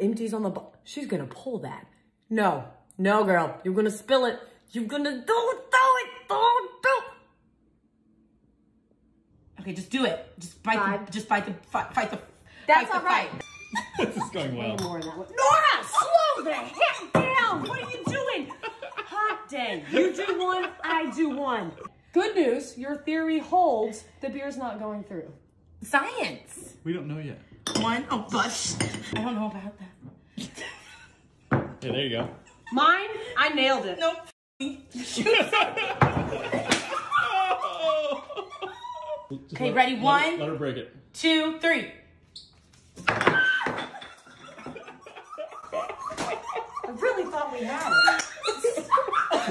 empties on the bottom. She's going to pull that. No. No, girl. You're going to spill it. You're going to don't do it. Okay, just do it. Just fight the. That's all right. This is going well. Nora, slow the heck down. What are you doing? Hot day. You do one, I do one. Good news, your theory holds. The beer's not going through. Science. We don't know yet. One, oh, gosh. I don't know about that. Yeah, there you go. Mine, I nailed it. Nope. Okay, ready? One. Let her break it. 2, 3. I really thought we had it.